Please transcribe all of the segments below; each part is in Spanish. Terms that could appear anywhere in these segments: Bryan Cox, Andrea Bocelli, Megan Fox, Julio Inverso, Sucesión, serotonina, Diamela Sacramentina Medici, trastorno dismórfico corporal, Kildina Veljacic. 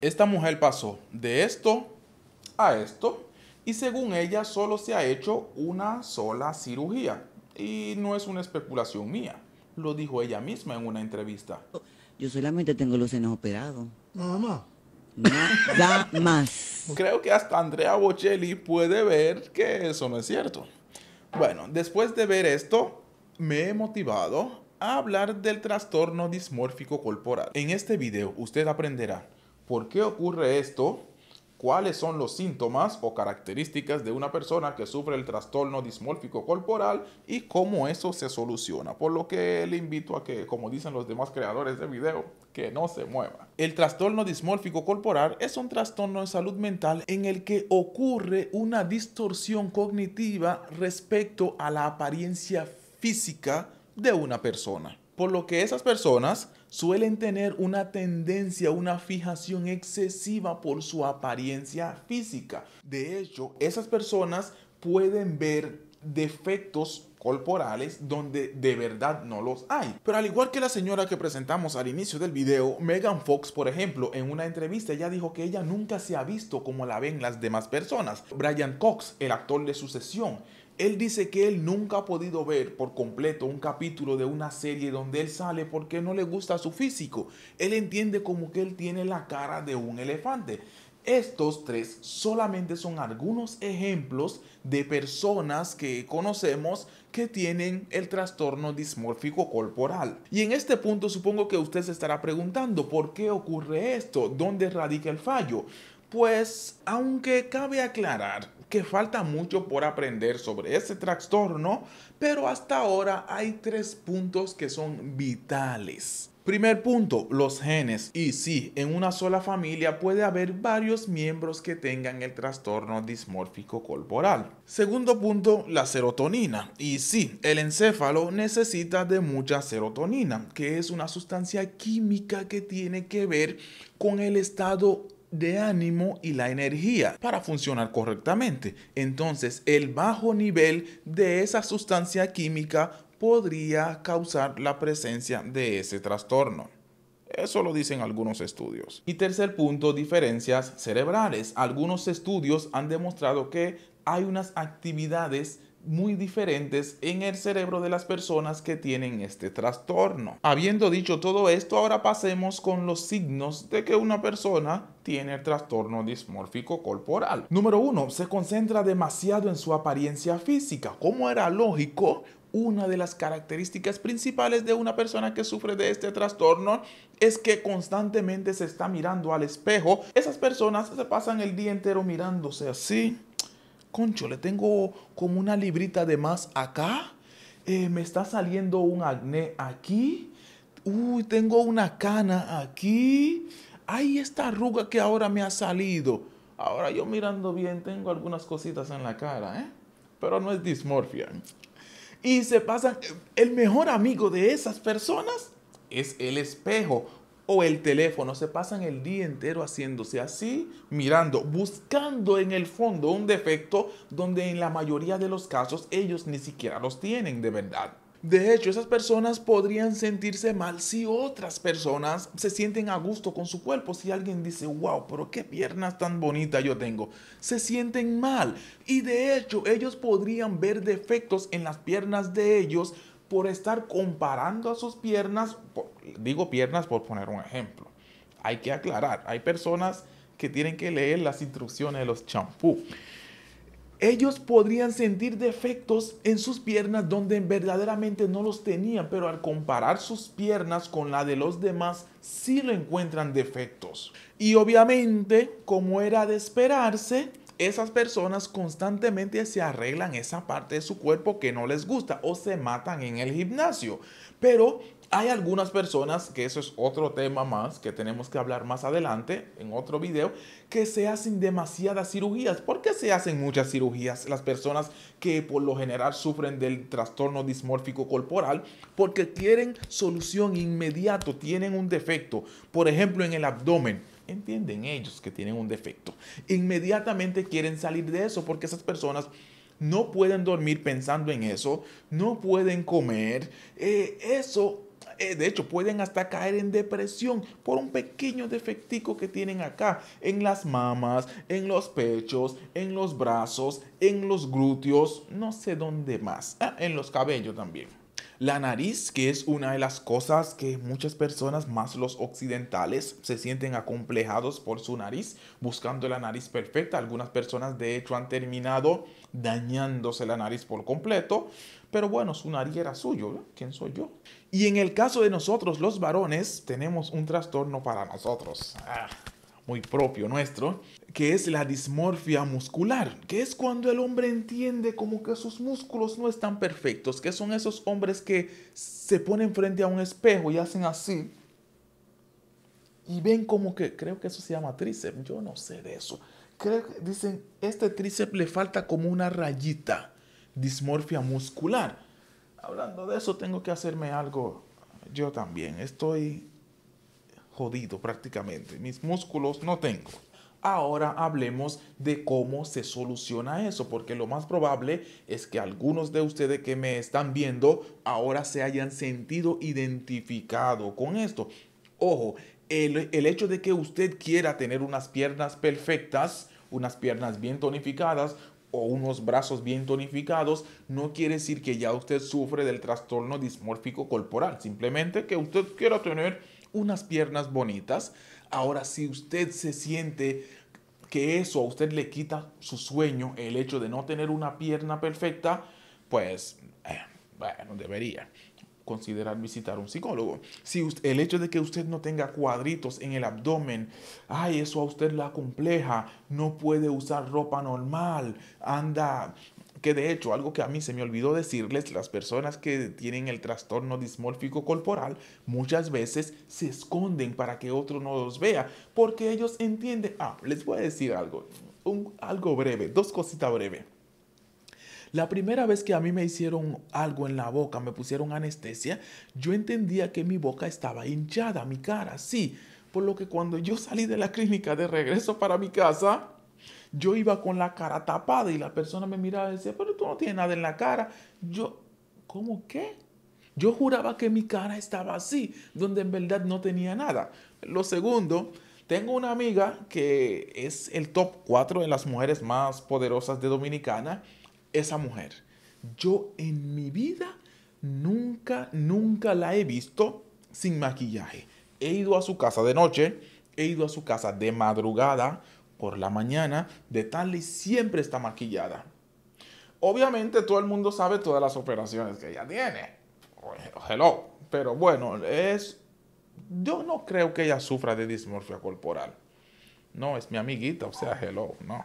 Esta mujer pasó de esto a esto y según ella solo se ha hecho una sola cirugía. Y no es una especulación mía, lo dijo ella misma en una entrevista. Yo solamente tengo los senos operados. Nada más. Nada más. Creo que hasta Andrea Bocelli puede ver que eso no es cierto. Bueno, después de ver esto, me he motivado a hablar del trastorno dismórfico corporal. En este video usted aprenderá por qué ocurre esto, cuáles son los síntomas o características de una persona que sufre el trastorno dismórfico corporal y cómo eso se soluciona. Por lo que le invito a que, como dicen los demás creadores de video, que no se mueva. El trastorno dismórfico corporal es un trastorno de salud mental en el que ocurre una distorsión cognitiva respecto a la apariencia física de una persona. Por lo que esas personas suelen tener una tendencia, una fijación excesiva por su apariencia física. De hecho, esas personas pueden ver defectos corporales donde de verdad no los hay. Pero al igual que la señora que presentamos al inicio del video, Megan Fox, por ejemplo, en una entrevista ella dijo que ella nunca se ha visto como la ven las demás personas. Bryan Cox, el actor de Sucesión, él dice que él nunca ha podido ver por completo un capítulo de una serie donde él sale porque no le gusta su físico. Él entiende como que él tiene la cara de un elefante. Estos tres solamente son algunos ejemplos de personas que conocemos que tienen el trastorno dismórfico corporal. Y en este punto supongo que usted se estará preguntando ¿por qué ocurre esto? ¿Dónde radica el fallo? Pues, aunque cabe aclarar que falta mucho por aprender sobre este trastorno, pero hasta ahora hay tres puntos que son vitales. Primer punto, los genes. Y sí, en una sola familia puede haber varios miembros que tengan el trastorno dismórfico corporal. Segundo punto, la serotonina. Y sí, el encéfalo necesita de mucha serotonina, que es una sustancia química que tiene que ver con el estado de ánimo y la energía para funcionar correctamente. Entonces, el bajo nivel de esa sustancia química podría causar la presencia de ese trastorno. Eso lo dicen algunos estudios. Y tercer punto, diferencias cerebrales. Algunos estudios han demostrado que hay unas actividades muy diferentes en el cerebro de las personas que tienen este trastorno. Habiendo dicho todo esto, ahora pasemos con los signos de que una persona tiene el trastorno dismórfico corporal. Número 1. Se concentra demasiado en su apariencia física. Como era lógico, una de las características principales de una persona que sufre de este trastorno es que constantemente se está mirando al espejo. Esas personas se pasan el día entero mirándose así. Concho, le tengo como una librita de más acá, me está saliendo un acné aquí, uy, tengo una cana aquí, ay, esta arruga que ahora me ha salido. Ahora yo mirando bien, tengo algunas cositas en la cara, pero no es dismorfia. Y se pasan, el mejor amigo de esas personas es el espejo o el teléfono, se pasan el día entero haciéndose así, mirando, buscando en el fondo un defecto donde en la mayoría de los casos ellos ni siquiera los tienen de verdad. De hecho, esas personas podrían sentirse mal si otras personas se sienten a gusto con su cuerpo. Si alguien dice, wow, pero qué piernas tan bonitas yo tengo, se sienten mal. Y de hecho, ellos podrían ver defectos en las piernas de ellos por estar comparando a sus piernas, digo piernas por poner un ejemplo. Hay que aclarar, hay personas que tienen que leer las instrucciones de los champús. Ellos podrían sentir defectos en sus piernas donde verdaderamente no los tenían, pero al comparar sus piernas con la de los demás, sí lo encuentran defectos. Y obviamente, como era de esperarse, esas personas constantemente se arreglan esa parte de su cuerpo que no les gusta o se matan en el gimnasio. Pero hay algunas personas, que eso es otro tema más que tenemos que hablar más adelante en otro video, que se hacen demasiadas cirugías. ¿Por qué se hacen muchas cirugías las personas que por lo general sufren del trastorno dismórfico corporal? Porque quieren solución inmediato, tienen un defecto, por ejemplo en el abdomen. Entienden ellos que tienen un defecto. Inmediatamente quieren salir de eso porque esas personas no pueden dormir pensando en eso, no pueden comer. Eso de hecho pueden hasta caer en depresión por un pequeño defectico que tienen acá, en las mamas, en los pechos, en los brazos, en los glúteos, no sé dónde más, en los cabellos también. La nariz, que es una de las cosas que muchas personas, más los occidentales, se sienten acomplejados por su nariz, buscando la nariz perfecta. Algunas personas de hecho han terminado dañándose la nariz por completo, pero bueno, su nariz era suyo, ¿no? ¿Quién soy yo? Y en el caso de nosotros los varones, tenemos un trastorno para nosotros, muy propio nuestro, que es la dismorfia muscular, que es cuando el hombre entiende como que sus músculos no están perfectos, que son esos hombres que se ponen frente a un espejo y hacen así, y ven como que, creo que eso se llama tríceps, yo no sé de eso, creo que dicen, este tríceps le falta como una rayita, dismorfia muscular. Hablando de eso, tengo que hacerme algo, yo también, estoy jodido prácticamente, mis músculos no tengo. Ahora hablemos de cómo se soluciona eso, porque lo más probable es que algunos de ustedes que me están viendo ahora se hayan sentido identificado con esto. Ojo, el hecho de que usted quiera tener unas piernas perfectas, unas piernas bien tonificadas o unos brazos bien tonificados, no quiere decir que ya usted sufre del trastorno dismórfico corporal, simplemente que usted quiera tener unas piernas bonitas. Ahora, si usted se siente que eso a usted le quita su sueño, el hecho de no tener una pierna perfecta, pues, bueno, debería considerar visitar un psicólogo. Si usted, el hecho de que usted no tenga cuadritos en el abdomen, ay, eso a usted la acompleja, no puede usar ropa normal, anda... Que de hecho, algo que a mí se me olvidó decirles, las personas que tienen el trastorno dismórfico corporal muchas veces se esconden para que otro no los vea, porque ellos entienden, les voy a decir algo, algo breve, dos cositas breves. La primera vez que a mí me hicieron algo en la boca, me pusieron anestesia, yo entendía que mi boca estaba hinchada, mi cara, sí, por lo que cuando yo salí de la clínica de regreso para mi casa... Yo iba con la cara tapada y la persona me miraba y decía, pero tú no tienes nada en la cara. Yo, ¿cómo qué? Yo juraba que mi cara estaba así, donde en verdad no tenía nada. Lo segundo, tengo una amiga que es el top 4 de las mujeres más poderosas de Dominicana. Esa mujer, yo en mi vida nunca la he visto sin maquillaje. He ido a su casa de noche, he ido a su casa de madrugada, por la mañana, de tarde, siempre está maquillada. Obviamente todo el mundo sabe todas las operaciones que ella tiene. Hello. Pero bueno, yo no creo que ella sufra de dismorfia corporal. No, es mi amiguita, o sea, hello, no.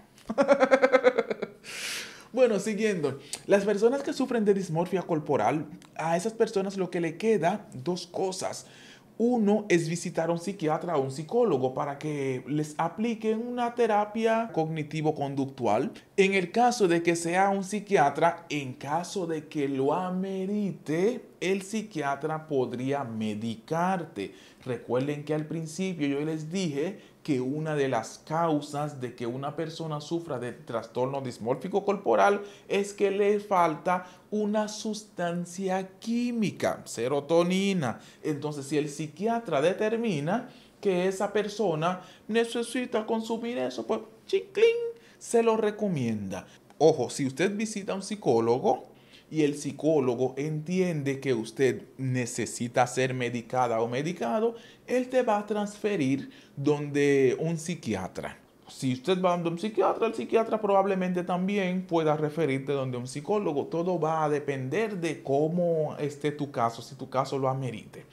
Bueno, siguiendo. Las personas que sufren de dismorfia corporal, a esas personas lo que le queda, dos cosas. Uno es visitar a un psiquiatra o un psicólogo para que les apliquen una terapia cognitivo-conductual. En el caso de que sea un psiquiatra, en caso de que lo amerite, el psiquiatra podría medicarte. Recuerden que al principio yo les dije que una de las causas de que una persona sufra de trastorno dismórfico corporal es que le falta una sustancia química, serotonina. Entonces, si el psiquiatra determina que esa persona necesita consumir eso, pues chiclín, se lo recomienda. Ojo, si usted visita a un psicólogo y el psicólogo entiende que usted necesita ser medicada o medicado, él te va a transferir donde un psiquiatra. Si usted va donde un psiquiatra, el psiquiatra probablemente también pueda referirte donde un psicólogo. Todo va a depender de cómo esté tu caso, si tu caso lo amerite.